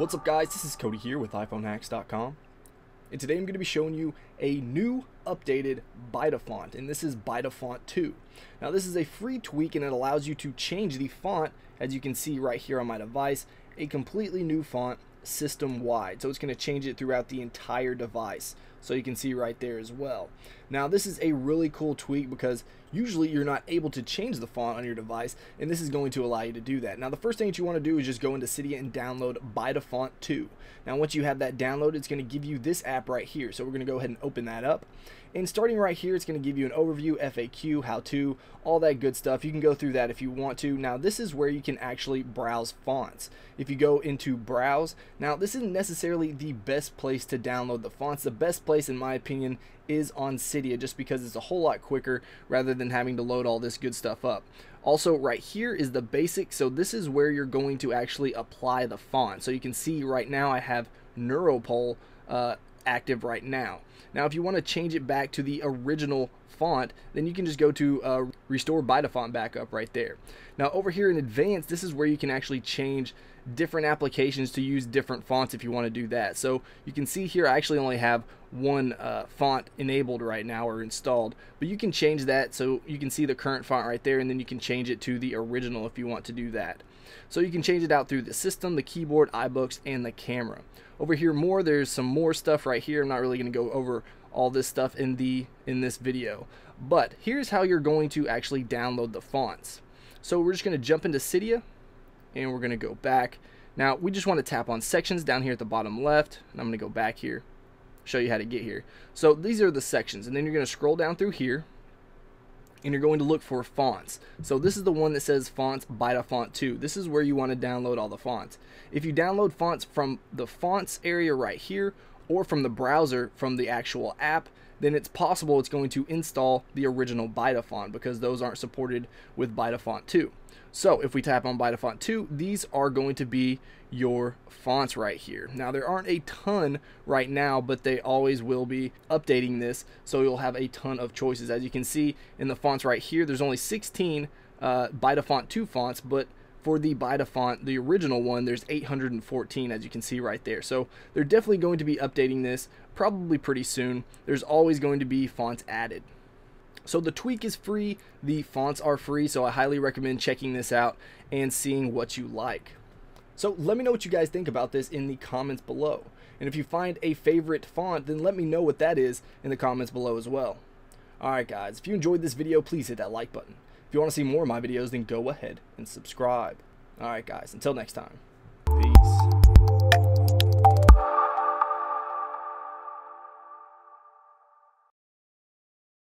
What's up guys, this is Cody here with iPhoneHacks.com, and today I'm going to be showing you a new updated BytaFont, and this is BytaFont 2. Now this is a free tweak and it allows you to change the font, as you can see right here on my device, a completely new font system-wide. So it's going to change it throughout the entire device, so you can see right there as well. Now this is a really cool tweak because usually you're not able to change the font on your device, and this is going to allow you to do that. Now the first thing that you want to do is just go into Cydia and download BytaFont 2. Now once you have that downloaded, it's going to give you this app right here. So we're going to go ahead and open that up, and starting right here, it's going to give you an overview, FAQ, how-to, all that good stuff. You can go through that if you want to. Now this is where you can actually browse fonts. If you go into browse, now this isn't necessarily the best place to download the fonts. The best place in my opinion is on Cydia, just because it's a whole lot quicker rather than having to load all this good stuff up. Also right here is the basics, so this is where you're going to actually apply the font. So you can see right now I have Neuropol active right now. Now if you want to change it back to the original font, then you can just go to restore BytaFont backup right there. Now over here in advanced, this is where you can actually change different applications to use different fonts if you want to do that. So you can see here I actually only have one font enabled right now or installed, but you can change that. So you can see the current font right there, and then you can change it to the original if you want to do that. So you can change it out through the system, the keyboard, iBooks, and the camera. Over here more, there's some more stuff right here. I'm not really going to go over all this stuff in this video, but here's how you're going to actually download the fonts. So we're just going to jump into Cydia, and we're going to go back. Now we just want to tap on sections down here at the bottom left, and I'm going to go back here, show you how to get here. So these are the sections, and then you're going to scroll down through here, and you're going to look for fonts. So this is the one that says fonts BytaFont 2. This is where you want to download all the fonts. If you download fonts from the fonts area right here, or from the browser from the actual app, then it's possible it's going to install the original BytaFont, because those aren't supported with BytaFont 2. So if we tap on BytaFont 2, these are going to be your fonts right here. Now there aren't a ton right now, but they always will be updating this, so you'll have a ton of choices. As you can see in the fonts right here, there's only 16 BytaFont 2 fonts, but for the BytaFont, the original one, there's 814, as you can see right there. So they're definitely going to be updating this probably pretty soon. There's always going to be fonts added. So the tweak is free, the fonts are free, so I highly recommend checking this out and seeing what you like. So let me know what you guys think about this in the comments below. And if you find a favorite font, then let me know what that is in the comments below as well. Alright guys, if you enjoyed this video, please hit that like button. If you want to see more of my videos, then go ahead and subscribe. Alright guys, until next time.